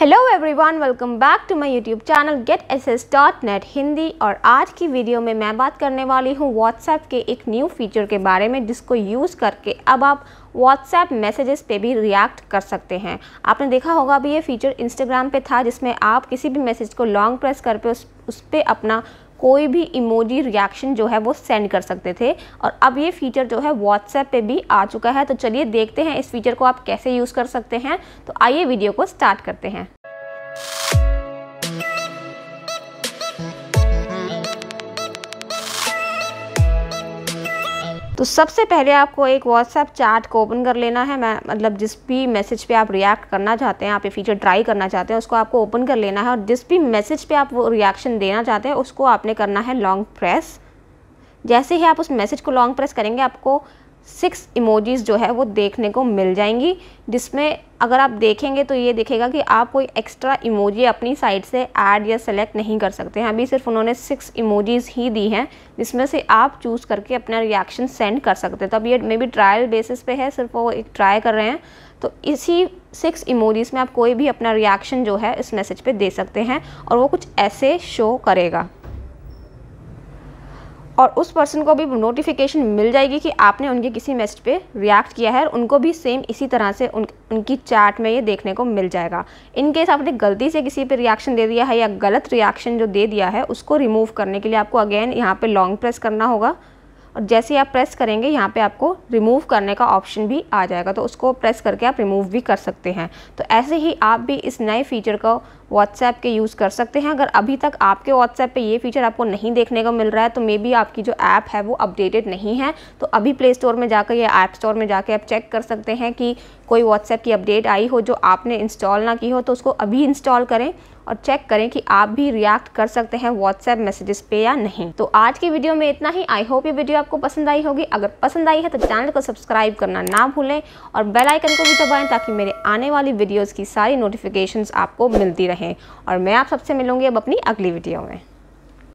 Hello everyone, welcome back to my YouTube channel get SS.net Hindi. और आज की video में मैं बात करने वाली हूँ व्हाट्सएप के एक न्यू फीचर के बारे में, जिसको यूज़ करके अब आप व्हाट्सएप मैसेजेस पे भी रिएक्ट कर सकते हैं। आपने देखा होगा अभी ये फीचर इंस्टाग्राम पे था, जिसमें आप किसी भी मैसेज को लॉन्ग प्रेस करके उस पर अपना कोई भी इमोजी रिएक्शन जो है वो सेंड कर सकते थे। और अब ये फीचर जो है व्हाट्सएप पे भी आ चुका है। तो चलिए देखते हैं इस फीचर को आप कैसे यूज़ कर सकते हैं। तो आइए वीडियो को स्टार्ट करते हैं। तो सबसे पहले आपको एक WhatsApp चैट को ओपन कर लेना है। मतलब जिस भी मैसेज पे आप रिएक्ट करना चाहते हैं, आप ये फीचर ट्राई करना चाहते हैं, उसको आपको ओपन कर लेना है। और जिस भी मैसेज पे आप वो रिएक्शन देना चाहते हैं, उसको आपने करना है लॉन्ग प्रेस। जैसे ही आप उस मैसेज को लॉन्ग प्रेस करेंगे, आपको 6 इमोजीज़ जो है वो देखने को मिल जाएंगी, जिसमें अगर आप देखेंगे तो ये दिखेगा कि आप कोई एक्स्ट्रा इमोजी अपनी साइड से ऐड या सेलेक्ट नहीं कर सकते हैं। अभी सिर्फ उन्होंने 6 इमोजीज़ ही दी हैं, जिसमें से आप चूज़ करके अपना रिएक्शन सेंड कर सकते हैं। तो अब ये मे बी ट्रायल बेसिस पे है, सिर्फ वो एक ट्राई कर रहे हैं। तो इसी 6 इमोजीज़ में आप कोई भी अपना रिएक्शन जो है इस मैसेज पर दे सकते हैं, और वो कुछ ऐसे शो करेगा। और उस पर्सन को भी नोटिफिकेशन मिल जाएगी कि आपने उनके किसी मैसेज पे रिएक्ट किया है, और उनको भी सेम इसी तरह से उनकी चैट में ये देखने को मिल जाएगा। इन केस आपने गलती से किसी पे रिएक्शन दे दिया है या गलत रिएक्शन जो दे दिया है, उसको रिमूव करने के लिए आपको अगेन यहाँ पे लॉन्ग प्रेस करना होगा। और जैसे ही आप प्रेस करेंगे, यहाँ पे आपको रिमूव करने का ऑप्शन भी आ जाएगा। तो उसको प्रेस करके आप रिमूव भी कर सकते हैं। तो ऐसे ही आप भी इस नए फीचर को व्हाट्सएप के यूज़ कर सकते हैं। अगर अभी तक आपके व्हाट्सएप पे ये फीचर आपको नहीं देखने को मिल रहा है, तो मे बी आपकी जो ऐप है वो अपडेटेड नहीं है। तो अभी प्ले स्टोर में जाकर या ऐप स्टोर में जाकर आप चेक कर सकते हैं कि कोई व्हाट्सएप की अपडेट आई हो जो आपने इंस्टॉल ना की हो, तो उसको अभी इंस्टॉल करें और चेक करें कि आप भी रिएक्ट कर सकते हैं व्हाट्सएप मैसेजेस पे या नहीं। तो आज की वीडियो में इतना ही। आई होप ये वीडियो आपको पसंद आई होगी। अगर पसंद आई है तो चैनल को सब्सक्राइब करना ना भूलें और बेल आइकन को भी दबाएं, ताकि मेरे आने वाली वीडियोज़ की सारी नोटिफिकेशंस आपको मिलती रहें। और मैं आप सबसे मिलूंगी अब अपनी अगली वीडियो में।